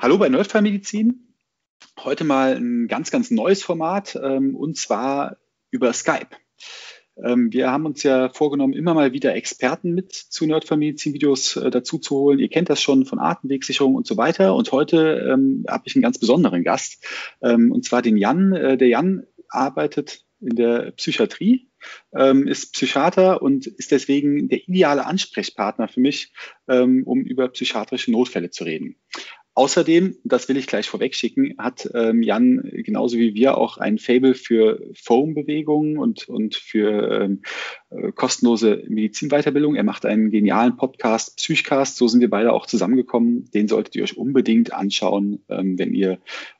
Hallo bei Nerdfallmedizin. Heute mal ein ganz, ganz neues Format und zwar über Skype. Wir haben uns ja vorgenommen, immer mal wieder Experten mit zu Nerdfallmedizin-Videos dazu zu holen. Ihr kennt das schon von Atemwegsicherung und so weiter. Und heute habe ich einen ganz besonderen Gast, und zwar den Jan. Der Jan arbeitet in der Psychiatrie, ist Psychiater und ist deswegen der ideale Ansprechpartner für mich, um über psychiatrische Notfälle zu reden. Außerdem, das will ich gleich vorweg schicken, hat Jan genauso wie wir auch ein Faible für FOAM-Bewegungen und für kostenlose Medizinweiterbildung. Er macht einen genialen Podcast, PsychCast, so sind wir beide auch zusammengekommen. Den solltet ihr euch unbedingt anschauen, wenn ihr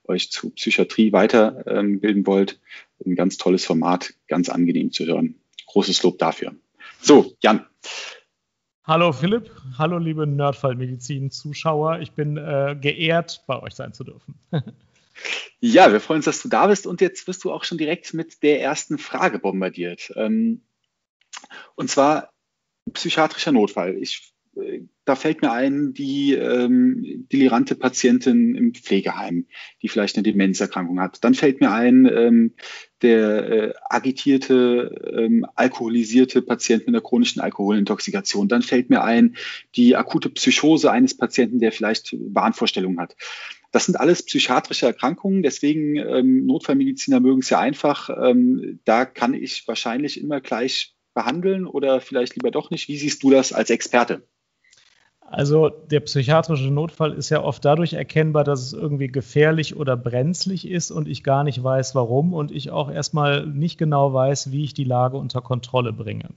euch zu Psychiatrie weiterbilden wollt. Ein ganz tolles Format, ganz angenehm zu hören. Großes Lob dafür. So, Jan. Hallo Philipp, hallo liebe Nerdfallmedizin-Zuschauer. Ich bin geehrt, bei euch sein zu dürfen. Ja, wir freuen uns, dass du da bist. Und jetzt wirst du auch schon direkt mit der ersten Frage bombardiert. Und zwar psychiatrischer Notfall. Da fällt mir ein, die delirante Patientin im Pflegeheim, die vielleicht eine Demenzerkrankung hat. Dann fällt mir ein, der agitierte, alkoholisierte Patient mit einer chronischen Alkoholintoxikation. Dann fällt mir ein, die akute Psychose eines Patienten, der vielleicht Wahnvorstellungen hat. Das sind alles psychiatrische Erkrankungen, deswegen Notfallmediziner mögen es ja einfach. Da kann ich wahrscheinlich immer gleich behandeln oder vielleicht lieber doch nicht. Wie siehst du das als Experte? Also der psychiatrische Notfall ist ja oft dadurch erkennbar, dass es irgendwie gefährlich oder brenzlig ist und ich gar nicht weiß, warum und ich auch erstmal nicht genau weiß, wie ich die Lage unter Kontrolle bringe.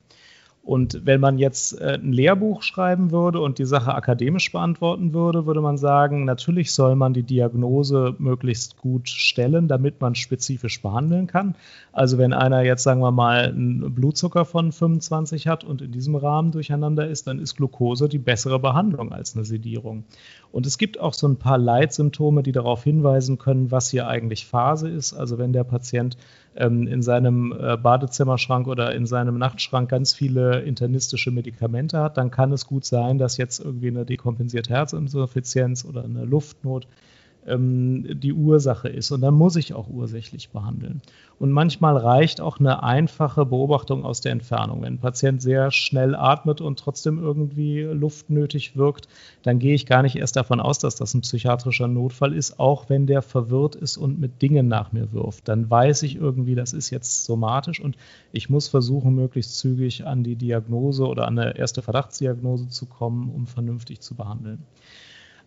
Und wenn man jetzt ein Lehrbuch schreiben würde und die Sache akademisch beantworten würde, würde man sagen, natürlich soll man die Diagnose möglichst gut stellen, damit man spezifisch behandeln kann. Also wenn einer jetzt, sagen wir mal, einen Blutzucker von 25 hat und in diesem Rahmen durcheinander ist, dann ist Glukose die bessere Behandlung als eine Sedierung. Und es gibt auch so ein paar Leitsymptome, die darauf hinweisen können, was hier eigentlich Phase ist. Also wenn der Patient in seinem Badezimmerschrank oder in seinem Nachtschrank ganz viele internistische Medikamente hat, dann kann es gut sein, dass jetzt irgendwie eine dekompensierte Herzinsuffizienz oder eine Luftnot die Ursache ist. Und dann muss ich auch ursächlich behandeln. Und manchmal reicht auch eine einfache Beobachtung aus der Entfernung. Wenn ein Patient sehr schnell atmet und trotzdem irgendwie luftnötig wirkt, dann gehe ich gar nicht erst davon aus, dass das ein psychiatrischer Notfall ist, auch wenn der verwirrt ist und mit Dingen nach mir wirft. Dann weiß ich irgendwie, das ist jetzt somatisch und ich muss versuchen, möglichst zügig an die Diagnose oder an eine erste Verdachtsdiagnose zu kommen, um vernünftig zu behandeln.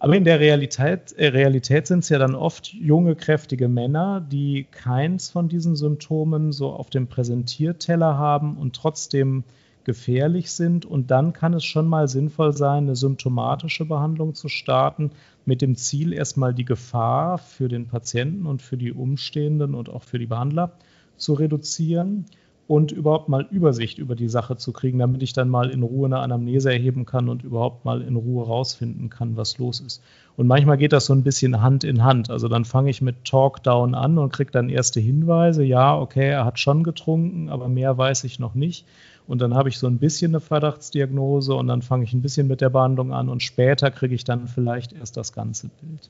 Aber in der Realität sind es ja dann oft junge, kräftige Männer, die keins von diesen Symptomen so auf dem Präsentierteller haben und trotzdem gefährlich sind. Und dann kann es schon mal sinnvoll sein, eine symptomatische Behandlung zu starten, mit dem Ziel, erstmal die Gefahr für den Patienten und für die Umstehenden und auch für die Behandler zu reduzieren. Und überhaupt mal Übersicht über die Sache zu kriegen, damit ich dann mal in Ruhe eine Anamnese erheben kann und überhaupt mal in Ruhe rausfinden kann, was los ist. Und manchmal geht das so ein bisschen Hand in Hand. Also dann fange ich mit Talkdown an und kriege dann erste Hinweise. Ja, okay, er hat schon getrunken, aber mehr weiß ich noch nicht. Und dann habe ich so ein bisschen eine Verdachtsdiagnose und dann fange ich ein bisschen mit der Behandlung an und später kriege ich dann vielleicht erst das ganze Bild.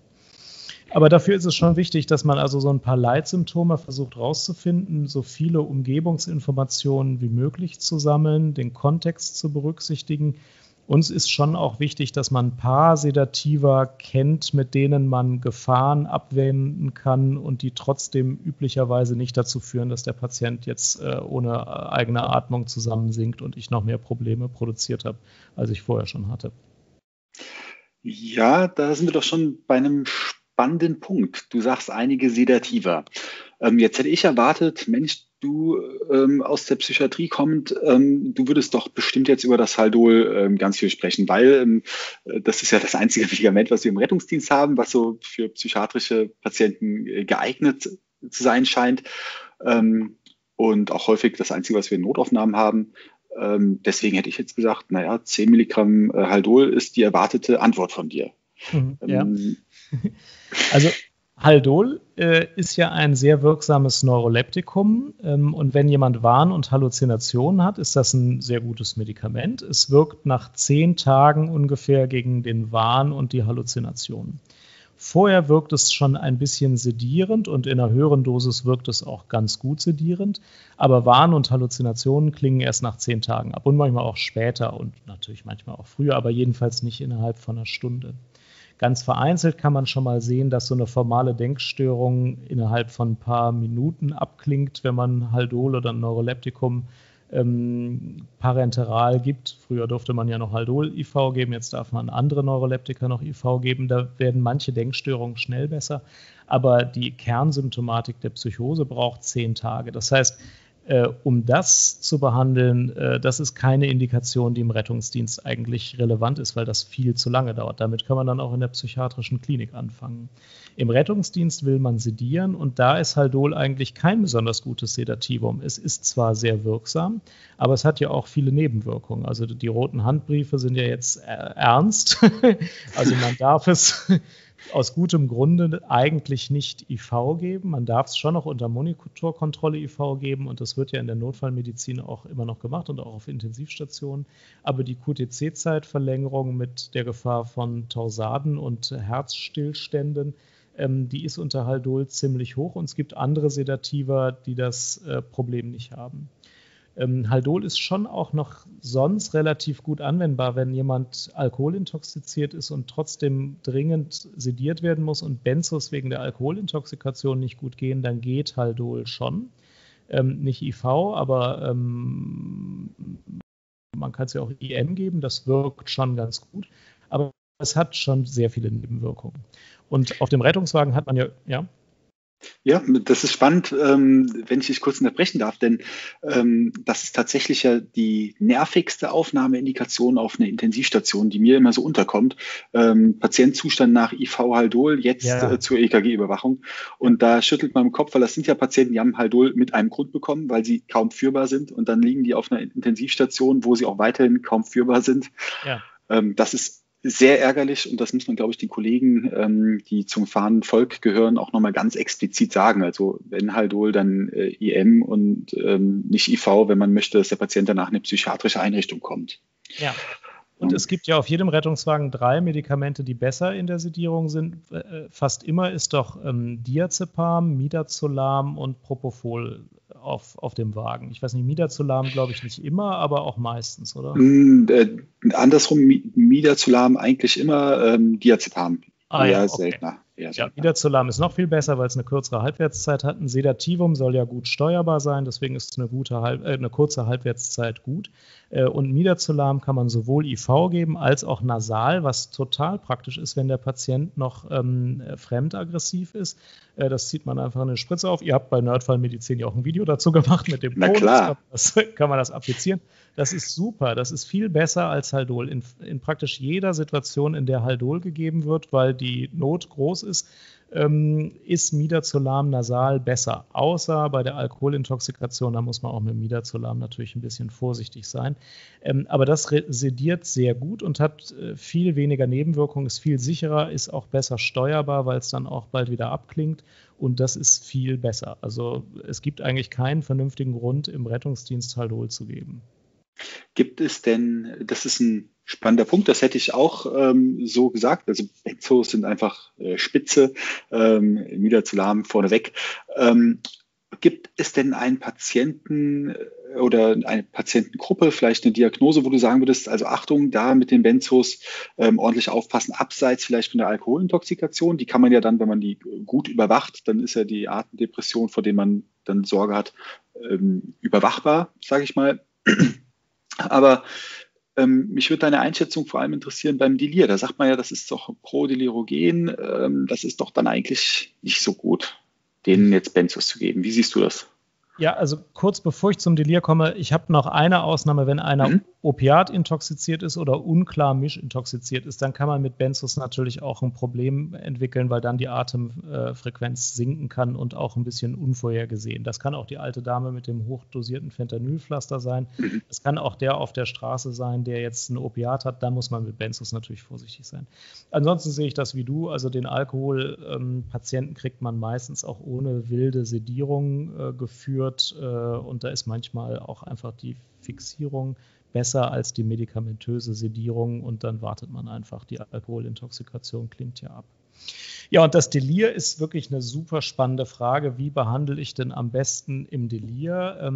Aber dafür ist es schon wichtig, dass man also so ein paar Leitsymptome versucht rauszufinden, so viele Umgebungsinformationen wie möglich zu sammeln, den Kontext zu berücksichtigen. Uns ist schon auch wichtig, dass man ein paar Sedativa kennt, mit denen man Gefahren abwenden kann und die trotzdem üblicherweise nicht dazu führen, dass der Patient jetzt ohne eigene Atmung zusammensinkt und ich noch mehr Probleme produziert habe, als ich vorher schon hatte. Ja, da sind wir doch schon bei einem spannenden Punkt. Du sagst einige Sedativa. Jetzt hätte ich erwartet, Mensch, du aus der Psychiatrie kommend, du würdest doch bestimmt jetzt über das Haldol ganz viel sprechen, weil das ist ja das einzige Medikament, was wir im Rettungsdienst haben, was so für psychiatrische Patienten geeignet zu sein scheint und auch häufig das einzige, was wir in Notaufnahmen haben. Deswegen hätte ich jetzt gesagt, naja, 10 Milligramm Haldol ist die erwartete Antwort von dir. Ja. Also Haldol ist ja ein sehr wirksames Neuroleptikum und wenn jemand Wahn und Halluzinationen hat, ist das ein sehr gutes Medikament. Es wirkt nach 10 Tagen ungefähr gegen den Wahn und die Halluzinationen. Vorher wirkt es schon ein bisschen sedierend und in einer höheren Dosis wirkt es auch ganz gut sedierend. Aber Wahn und Halluzinationen klingen erst nach 10 Tagen ab und manchmal auch später und natürlich manchmal auch früher, aber jedenfalls nicht innerhalb von einer Stunde. Ganz vereinzelt kann man schon mal sehen, dass so eine formale Denkstörung innerhalb von ein paar Minuten abklingt, wenn man Haldol oder ein Neuroleptikum parenteral gibt. Früher durfte man ja noch Haldol-IV geben, jetzt darf man andere Neuroleptika noch IV geben. Da werden manche Denkstörungen schnell besser, aber die Kernsymptomatik der Psychose braucht 10 Tage. Das heißt, um das zu behandeln, das ist keine Indikation, die im Rettungsdienst eigentlich relevant ist, weil das viel zu lange dauert. Damit kann man dann auch in der psychiatrischen Klinik anfangen. Im Rettungsdienst will man sedieren und da ist Haldol eigentlich kein besonders gutes Sedativum. Es ist zwar sehr wirksam, aber es hat ja auch viele Nebenwirkungen. Also die roten Handbriefe sind ja jetzt ernst. Also man darf es aus gutem Grunde eigentlich nicht IV geben. Man darf es schon noch unter Monitorkontrolle IV geben und das wird ja in der Notfallmedizin auch immer noch gemacht und auch auf Intensivstationen. Aber die QTC-Zeitverlängerung mit der Gefahr von Torsaden und Herzstillständen, die ist unter Haldol ziemlich hoch und es gibt andere Sedativa, die das Problem nicht haben. Haldol ist schon auch noch sonst relativ gut anwendbar, wenn jemand alkoholintoxiziert ist und trotzdem dringend sediert werden muss und Benzos wegen der Alkoholintoxikation nicht gut gehen, dann geht Haldol schon. Nicht IV, aber man kann es ja auch IM geben, das wirkt schon ganz gut, aber es hat schon sehr viele Nebenwirkungen. Und auf dem Rettungswagen hat man ja. Ja, das ist spannend, wenn ich dich kurz unterbrechen darf, denn das ist tatsächlich ja die nervigste Aufnahmeindikation auf eine Intensivstation, die mir immer so unterkommt. Patientenzustand nach IV Haldol, jetzt zur EKG-Überwachung. Und da schüttelt man im Kopf, weil das sind ja Patienten, die haben Haldol mit einem Grund bekommen, weil sie kaum führbar sind. Und dann liegen die auf einer Intensivstation, wo sie auch weiterhin kaum führbar sind. Ja. Das ist sehr ärgerlich und das muss man, glaube ich, den Kollegen, die zum fahrenden Volk gehören, auch nochmal ganz explizit sagen. Also wenn Haldol, dann IM und nicht IV, wenn man möchte, dass der Patient danach in eine psychiatrische Einrichtung kommt. Ja, und es gibt ja auf jedem Rettungswagen 3 Medikamente, die besser in der Sedierung sind. Fast immer ist doch Diazepam, Midazolam und Propofol auf dem Wagen. Ich weiß nicht, Midazolam glaube ich nicht immer, aber auch meistens, oder? Andersrum, Midazolam eigentlich immer, Diazepam. Seltener. Ja, Midazolam ist noch viel besser, weil es eine kürzere Halbwertszeit hat. Ein Sedativum soll ja gut steuerbar sein, deswegen ist eine kurze Halbwertszeit gut. Und Midazolam kann man sowohl IV geben als auch nasal, was total praktisch ist, wenn der Patient noch fremdaggressiv ist. Das zieht man einfach eine Spritze auf. Ihr habt bei Nerdfallmedizin ja auch ein Video dazu gemacht mit dem Code. Kann man das applizieren. Das ist super. Das ist viel besser als Haldol in praktisch jeder Situation, in der Haldol gegeben wird, weil die Not groß ist, ist Midazolam nasal besser. Außer bei der Alkoholintoxikation, da muss man auch mit Midazolam natürlich ein bisschen vorsichtig sein. Aber das sediert sehr gut und hat viel weniger Nebenwirkungen, ist viel sicherer, ist auch besser steuerbar, weil es dann auch bald wieder abklingt und das ist viel besser. Also es gibt eigentlich keinen vernünftigen Grund, im Rettungsdienst Haldol zu geben. Gibt es denn, das ist ein spannender Punkt, das hätte ich auch so gesagt, also Benzos sind einfach spitze, Midazolam vorneweg. Gibt es denn einen Patienten oder eine Patientengruppe, vielleicht eine Diagnose, wo du sagen würdest, also Achtung, da mit den Benzos ordentlich aufpassen, abseits vielleicht von der Alkoholintoxikation, die kann man ja dann, wenn man die gut überwacht, dann ist ja die Atemdepression, vor der man dann Sorge hat, überwachbar, sage ich mal. Aber mich würde deine Einschätzung vor allem interessieren beim Delir. Da sagt man ja, das ist doch prodelirogen, das ist doch dann eigentlich nicht so gut, denen jetzt Benzos zu geben. Wie siehst du das? Ja, also kurz bevor ich zum Delir komme, ich habe noch eine Ausnahme, wenn einer Opiat intoxiziert ist oder unklar mischintoxiziert ist, dann kann man mit Benzos natürlich auch ein Problem entwickeln, weil dann die Atemfrequenz sinken kann und auch ein bisschen unvorhergesehen. Das kann auch die alte Dame mit dem hochdosierten Fentanylpflaster sein. Das kann auch der auf der Straße sein, der jetzt ein Opiat hat. Da muss man mit Benzos natürlich vorsichtig sein. Ansonsten sehe ich das wie du. Also den Alkoholpatienten kriegt man meistens auch ohne wilde Sedierung geführt. Und da ist manchmal auch einfach die Fixierung besser als die medikamentöse Sedierung und dann wartet man einfach, die Alkoholintoxikation klingt ja ab. Ja, und das Delir ist wirklich eine super spannende Frage. Wie behandle ich denn am besten im Delir?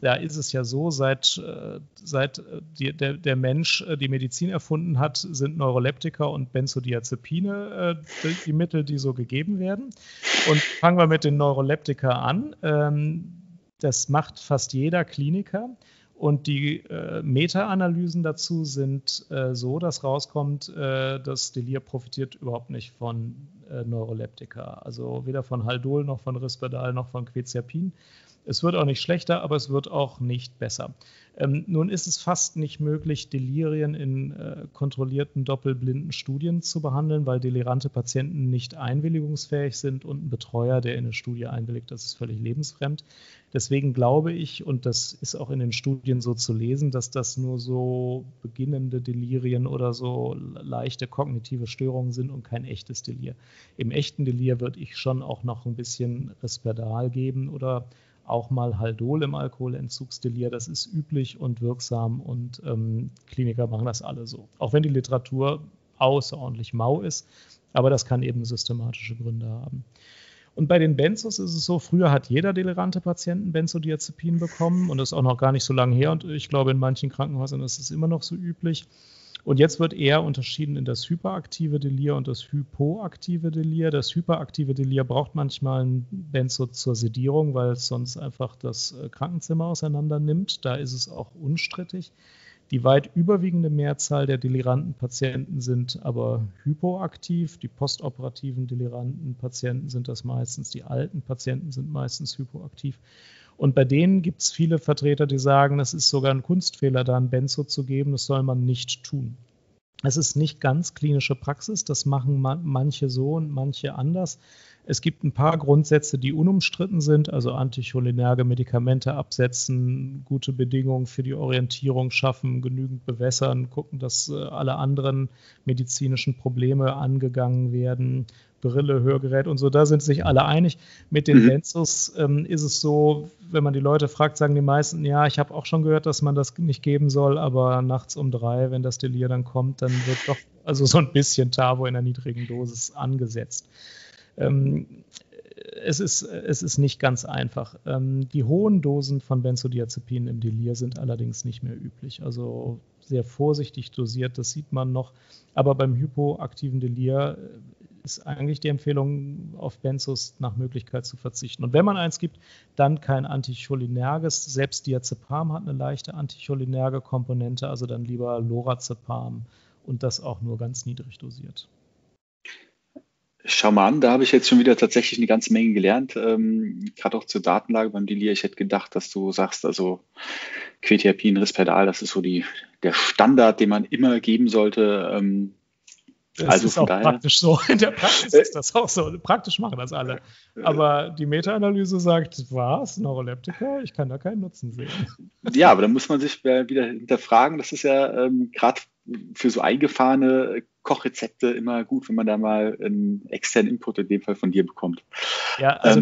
Da ist es ja so, seit der Mensch die Medizin erfunden hat, sind Neuroleptika und Benzodiazepine die Mittel, die so gegeben werden. Und fangen wir mit den Neuroleptika an. Das macht fast jeder Kliniker. Und die Meta-Analysen dazu sind so, dass rauskommt, dass Delir profitiert überhaupt nicht von Neuroleptika. Also weder von Haldol noch von Risperdal noch von Quetiapin. Es wird auch nicht schlechter, aber es wird auch nicht besser. Nun ist es fast nicht möglich, Delirien in kontrollierten, doppelblinden Studien zu behandeln, weil delirante Patienten nicht einwilligungsfähig sind und ein Betreuer, der in eine Studie einwilligt, das ist völlig lebensfremd. Deswegen glaube ich, und das ist auch in den Studien so zu lesen, dass das nur so beginnende Delirien oder so leichte kognitive Störungen sind und kein echtes Delir. Im echten Delir würde ich schon auch noch ein bisschen Risperdal geben oder auch mal Haldol im Alkoholentzugsdelir, das ist üblich und wirksam und Kliniker machen das alle so. Auch wenn die Literatur außerordentlich mau ist, aber das kann eben systematische Gründe haben. Und bei den Benzos ist es so, früher hat jeder delirante Patienten Benzodiazepin bekommen und das ist auch noch gar nicht so lange her und ich glaube in manchen Krankenhäusern ist es immer noch so üblich. Und jetzt wird eher unterschieden in das hyperaktive Delir und das hypoaktive Delir. Das hyperaktive Delir braucht manchmal ein Benzo zur Sedierung, weil es sonst einfach das Krankenzimmer auseinander nimmt. Da ist es auch unstrittig. Die weit überwiegende Mehrzahl der deliranten Patienten sind aber hypoaktiv. Die postoperativen deliranten Patienten sind das meistens. Die alten Patienten sind meistens hypoaktiv. Und bei denen gibt es viele Vertreter, die sagen, das ist sogar ein Kunstfehler, da ein Benzo zu geben, das soll man nicht tun. Es ist nicht ganz klinische Praxis, das machen manche so und manche anders. Es gibt ein paar Grundsätze, die unumstritten sind, also anticholinerge Medikamente absetzen, gute Bedingungen für die Orientierung schaffen, genügend bewässern, gucken, dass alle anderen medizinischen Probleme angegangen werden, Brille, Hörgerät und so, da sind sich alle einig. Mit den Benzos ist es so, wenn man die Leute fragt, sagen die meisten, ja, ich habe auch schon gehört, dass man das nicht geben soll, aber nachts um 3, wenn das Delir dann kommt, dann wird doch also so ein bisschen Tavor in einer niedrigen Dosis angesetzt. Es ist nicht ganz einfach. Die hohen Dosen von Benzodiazepinen im Delir sind allerdings nicht mehr üblich. Also sehr vorsichtig dosiert, das sieht man noch. Aber beim hypoaktiven Delir ist eigentlich die Empfehlung, auf Benzos nach Möglichkeit zu verzichten. Und wenn man eins gibt, dann kein anticholinerges. Selbst Diazepam hat eine leichte anticholinerge Komponente, also dann lieber Lorazepam und das auch nur ganz niedrig dosiert. Schau mal an, da habe ich jetzt schon wieder tatsächlich eine ganze Menge gelernt, gerade auch zur Datenlage beim Delir. Ich hätte gedacht, dass du sagst, also Quetiapin, Risperdal, das ist so der Standard, den man immer geben sollte. Das also ist auch praktisch so. In der Praxis ist das auch so. Praktisch machen das alle. Aber die Meta-Analyse sagt, was? Neuroleptika? Ich kann da keinen Nutzen sehen. Ja, aber da muss man sich wieder hinterfragen. Das ist ja gerade für so eingefahrene Kochrezepte immer gut, wenn man da mal einen externen Input in dem Fall von dir bekommt. Ja, also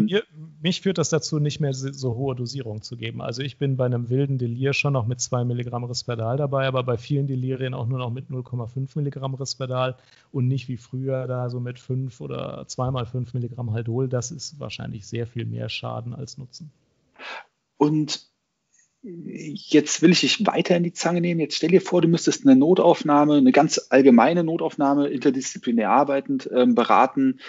mich führt das dazu, nicht mehr so hohe Dosierungen zu geben. Also ich bin bei einem wilden Delir schon noch mit 2 Milligramm Risperdal dabei, aber bei vielen Delirien auch nur noch mit 0,5 Milligramm Risperdal und nicht wie früher da so mit 5 oder 2x5 Milligramm Haldol. Das ist wahrscheinlich sehr viel mehr Schaden als Nutzen. Und jetzt will ich dich weiter in die Zange nehmen. Jetzt stell dir vor, du müsstest eine Notaufnahme, eine ganz allgemeine Notaufnahme, interdisziplinär arbeitend, beraten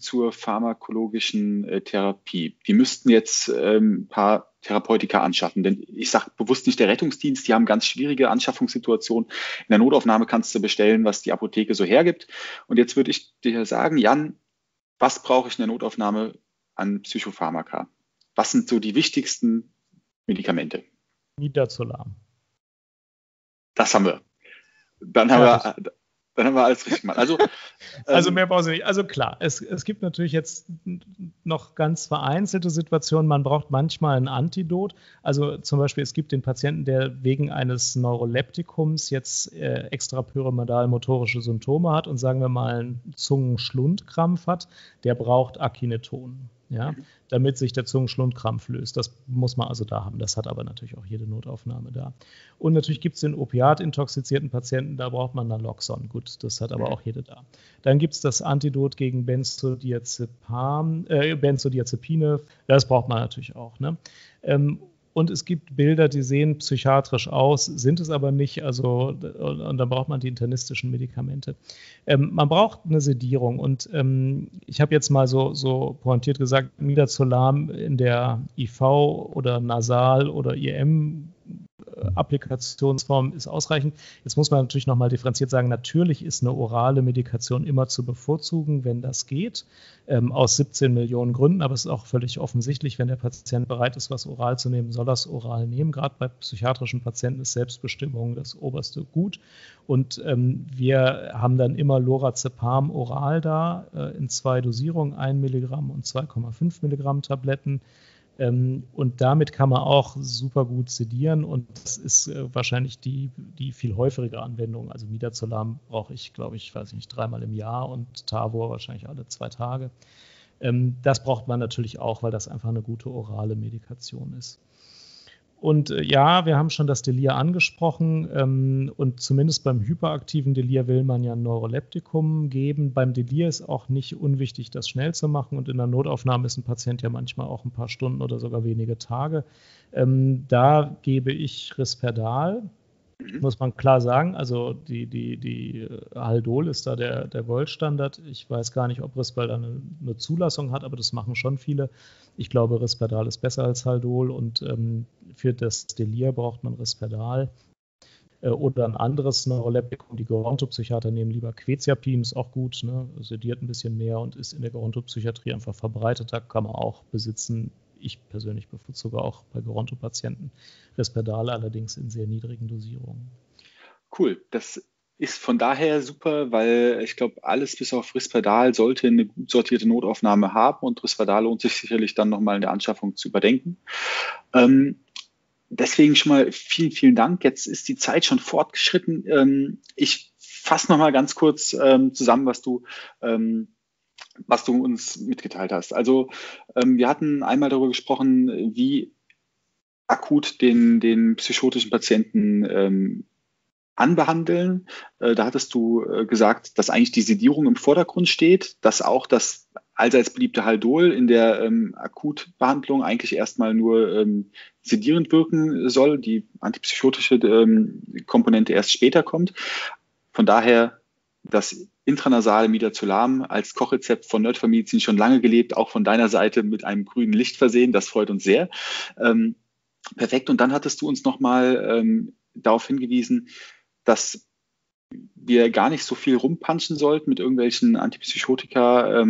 zur pharmakologischen Therapie. Die müssten jetzt ein paar Therapeutika anschaffen, denn ich sage bewusst nicht der Rettungsdienst, die haben ganz schwierige Anschaffungssituationen. In der Notaufnahme kannst du bestellen, was die Apotheke so hergibt. Und jetzt würde ich dir sagen, Jan, was brauche ich in der Notaufnahme an Psychopharmaka? Was sind so die wichtigsten Medikamente? Midazolam. Das haben wir. Dann haben wir alles richtig gemacht. Also mehr brauchst du nicht. Also klar, es gibt natürlich jetzt noch ganz vereinzelte Situationen. Man braucht manchmal ein Antidot. Also zum Beispiel, es gibt den Patienten, der wegen eines Neuroleptikums jetzt extrapyramidal motorische Symptome hat und sagen wir mal einen Zungenschlundkrampf hat, der braucht Akineton. ja, damit sich der Zungenschlundkrampf löst. Das muss man also da haben. Das hat aber natürlich auch jede Notaufnahme da. Und natürlich gibt es den opiatintoxizierten Patienten, da braucht man Naloxon. Gut, das hat aber auch jede da. Dann gibt es das Antidot gegen Benzodiazepine. Das braucht man natürlich auch, ne? Und es gibt Bilder, die sehen psychiatrisch aus, sind es aber nicht. Also, und dann braucht man die internistischen Medikamente. Man braucht eine Sedierung. Und ich habe jetzt mal so pointiert gesagt, Midazolam in der IV- oder Nasal- oder IM-Applikationsform ist ausreichend. Jetzt muss man natürlich nochmal differenziert sagen, natürlich ist eine orale Medikation immer zu bevorzugen, wenn das geht, aus 17 Millionen Gründen, aber es ist auch völlig offensichtlich, wenn der Patient bereit ist, was oral zu nehmen, soll er es oral nehmen. Gerade bei psychiatrischen Patienten ist Selbstbestimmung das oberste Gut. Und wir haben dann immer Lorazepam oral da, in 2 Dosierungen, 1 Milligramm und 2,5 Milligramm Tabletten. Und damit kann man auch super gut sedieren und das ist wahrscheinlich die viel häufigere Anwendung. Also Midazolam brauche ich, glaube ich, weiß ich nicht, 3-mal im Jahr und Tavor wahrscheinlich alle 2 Tage. Das braucht man natürlich auch, weil das einfach eine gute orale Medikation ist. Und ja, wir haben schon das Delir angesprochen und zumindest beim hyperaktiven Delir will man ja ein Neuroleptikum geben. Beim Delir ist auch nicht unwichtig, das schnell zu machen und in der Notaufnahme ist ein Patient ja manchmal auch ein paar Stunden oder sogar wenige Tage. Da gebe ich Risperdal, muss man klar sagen. Also die Haldol ist da der Goldstandard. Ich weiß gar nicht, ob Risperdal eine Zulassung hat, aber das machen schon viele. Ich glaube, Risperdal ist besser als Haldol und für das Delir braucht man Risperdal oder ein anderes Neuroleptikum. Die Gerontopsychiater nehmen lieber Quetiapin, ist auch gut, ne? Sediert ein bisschen mehr und ist in der Gerontopsychiatrie einfach verbreitet. Da kann man auch besitzen. Ich persönlich bevorzuge auch bei Gerontopatienten Risperdal, allerdings in sehr niedrigen Dosierungen. Cool, das ist von daher super, weil ich glaube, alles bis auf Risperdal sollte eine gut sortierte Notaufnahme haben und Risperdal lohnt sich sicherlich dann nochmal in der Anschaffung zu überdenken. Deswegen schon mal vielen, vielen Dank. Jetzt ist die Zeit schon fortgeschritten. Ich fasse nochmal ganz kurz zusammen, was du uns mitgeteilt hast. Also wir hatten einmal darüber gesprochen, wie akut den psychotischen Patienten anbehandeln. Da hattest du gesagt, dass eigentlich die Sedierung im Vordergrund steht, dass auch das allseits beliebte Haldol in der Akutbehandlung eigentlich erstmal nur sedierend wirken soll, die antipsychotische Komponente erst später kommt. Von daher das intranasale Midazolam als Kochrezept von Nerdfallmedizin schon lange gelebt, auch von deiner Seite mit einem grünen Licht versehen, das freut uns sehr. Perfekt, und dann hattest du uns nochmal darauf hingewiesen, dass wir gar nicht so viel rumpanschen sollten mit irgendwelchen Antipsychotika,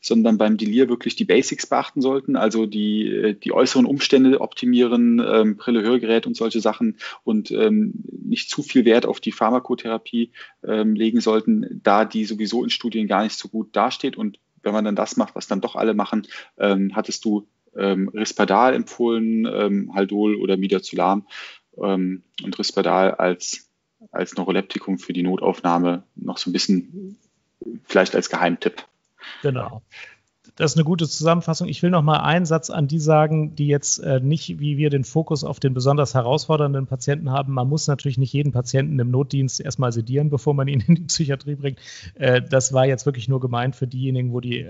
sondern beim Delir wirklich die Basics beachten sollten, also die äußeren Umstände optimieren, Brille, Hörgerät und solche Sachen und nicht zu viel Wert auf die Pharmakotherapie legen sollten, da die sowieso in Studien gar nicht so gut dasteht. Und wenn man dann das macht, was dann doch alle machen, hattest du Risperdal empfohlen, Haldol oder Midazolam und Risperdal als Neuroleptikum für die Notaufnahme noch so ein bisschen vielleicht als Geheimtipp. Genau. Das ist eine gute Zusammenfassung. Ich will noch mal einen Satz an die sagen, die jetzt nicht, wie wir, den Fokus auf den besonders herausfordernden Patienten haben. Man muss natürlich nicht jeden Patienten im Notdienst erstmal sedieren, bevor man ihn in die Psychiatrie bringt. Das war jetzt wirklich nur gemeint für diejenigen, wo die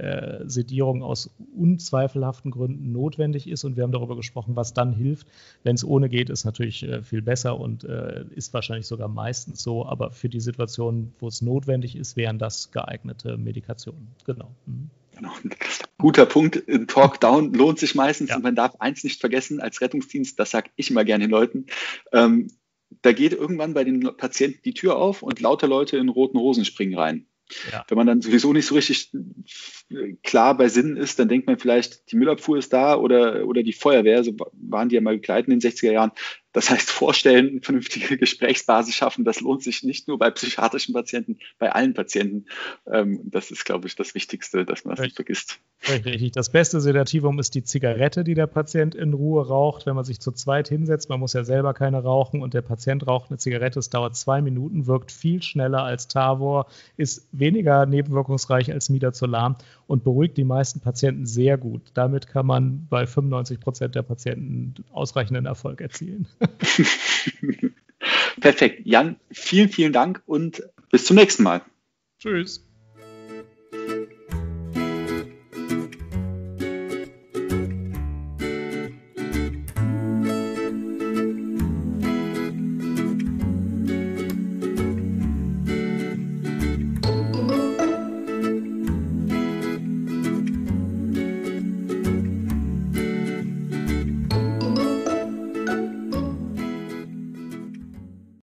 Sedierung aus unzweifelhaften Gründen notwendig ist. Und wir haben darüber gesprochen, was dann hilft. Wenn es ohne geht, ist natürlich viel besser und ist wahrscheinlich sogar meistens so. Aber für die Situation, wo es notwendig ist, wären das geeignete Medikationen. Genau. Mhm. Genau. Guter Punkt. Ein Talkdown lohnt sich meistens und man darf eins nicht vergessen als Rettungsdienst, das sage ich immer gerne den Leuten, da geht irgendwann bei den Patienten die Tür auf und lauter Leute in roten Hosen springen rein. Ja. Wenn man dann sowieso nicht so richtig klar bei Sinnen ist, dann denkt man vielleicht, die Müllabfuhr ist da oder die Feuerwehr, so waren die ja mal gekleidet in den 60er Jahren, Das heißt, vorstellen, eine vernünftige Gesprächsbasis schaffen, das lohnt sich nicht nur bei psychiatrischen Patienten, bei allen Patienten. Das ist, glaube ich, das Wichtigste, dass man das nicht vergisst. Richtig. Das beste Sedativum ist die Zigarette, die der Patient in Ruhe raucht, wenn man sich zu zweit hinsetzt. Man muss ja selber keine rauchen und der Patient raucht eine Zigarette. Es dauert 2 Minuten, wirkt viel schneller als Tavor, ist weniger nebenwirkungsreich als Midazolam und beruhigt die meisten Patienten sehr gut. Damit kann man bei 95% der Patienten ausreichenden Erfolg erzielen. Perfekt. Jan, vielen, vielen Dank und bis zum nächsten Mal. Tschüss.